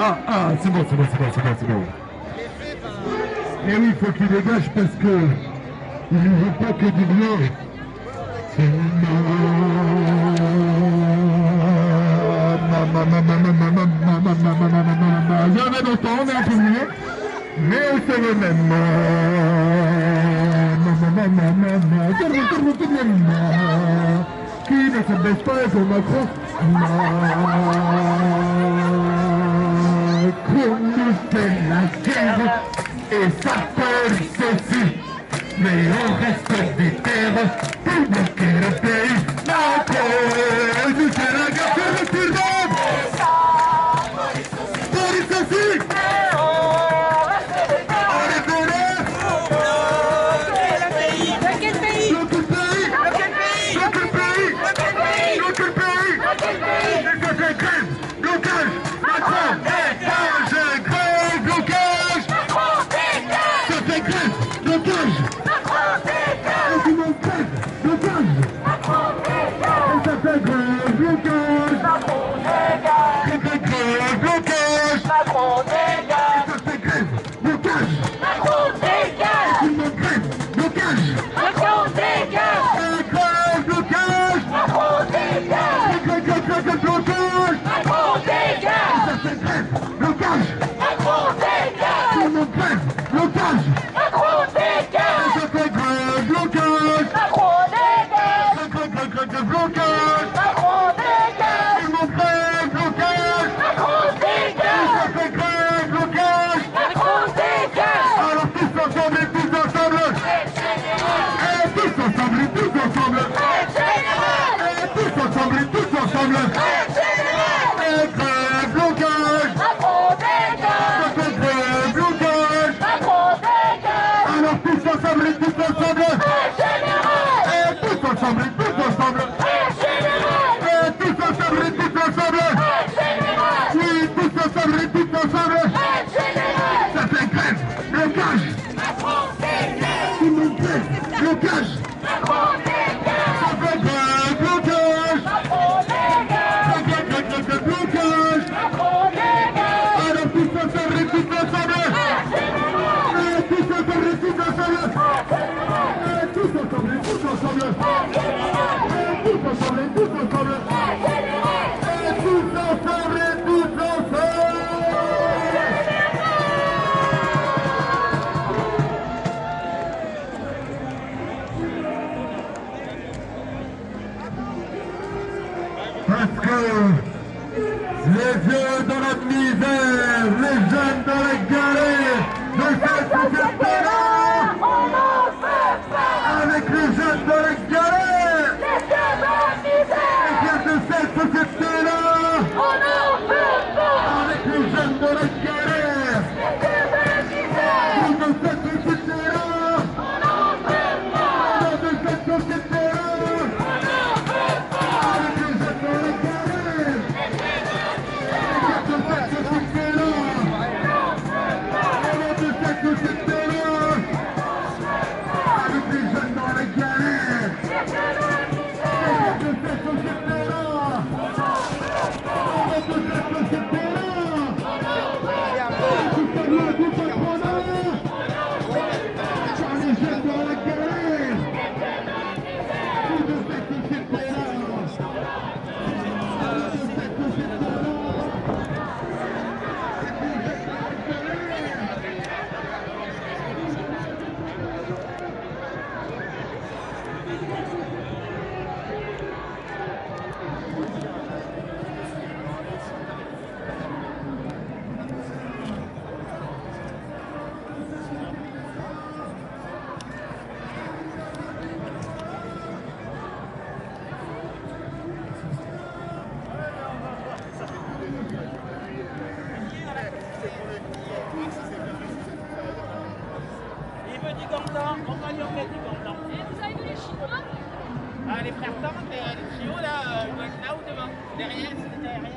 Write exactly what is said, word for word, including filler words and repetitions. Ah, ah, ah, c'est bon, c'est bon, c'est bon, c'est bon, c'est bon. Et oui, faut il faut qu'il dégage parce que il ne veut pas que du bien. Il y en a d'autant, on est un peu mieux. Mais c'est le même. Qui ne se baisse pas et se macro. Conducen la guerre et sa peur s'enfuit, mais on reste des terres pour bloquer le pays. La peur du Sénégal se retire d'homme. Pour les soucis, on est volés. Dans quel pays? Dans quel pays? Dans quel pays? Dans quel pays? Dans quel pays? Dans quel pays? Dans quel pays? Dans quel pays? Blocage, Macron. Let's go. c'est une Clio là, je dois être là ou devant? Derrière, c'était derrière.